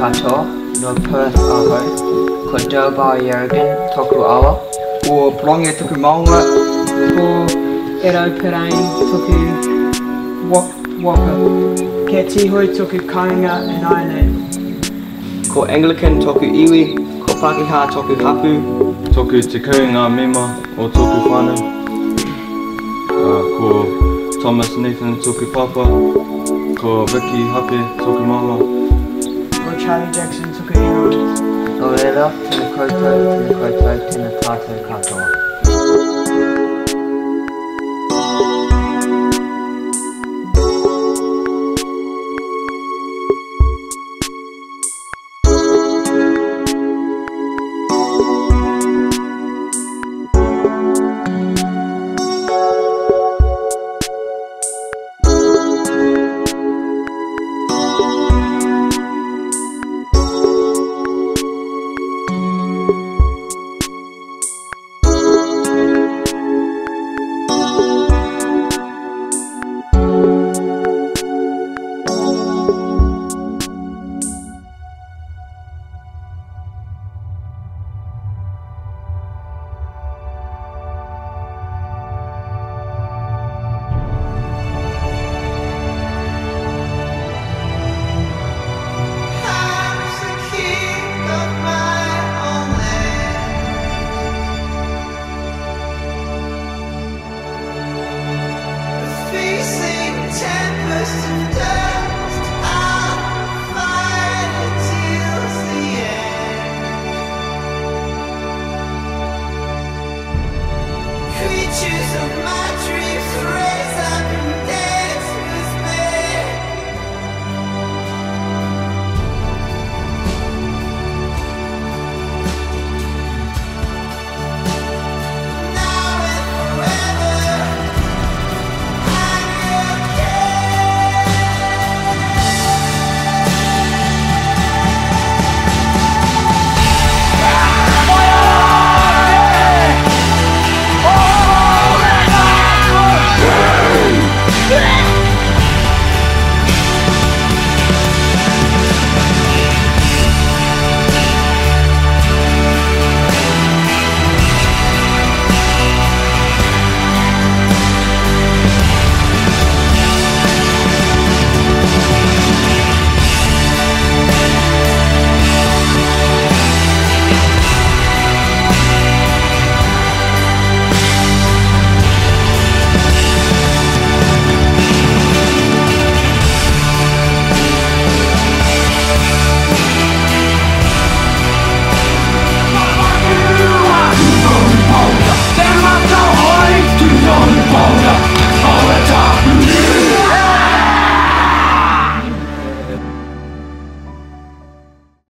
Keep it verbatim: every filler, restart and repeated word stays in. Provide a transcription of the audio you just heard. Katoa, North Perth, Aho, Dubai Yerrigan, Tokru Awa, or Pronga Tuku Maunga, or Ero Perain, Tuku Waka, Kia Tihoe Tuku Kainga and Ireland. Ko Anglican Toku Iwi, Ko Pākehā Toku Hapu, Toku Te Kuinga Mema, or Toku Whānau, Ko Thomas Nathan Toku Papa, Ko Vicky Hape Toku Mama, Charlie Jackson took a hero. No, they're left in the Katoa, in the Katoa, in the Katoa, Katoa.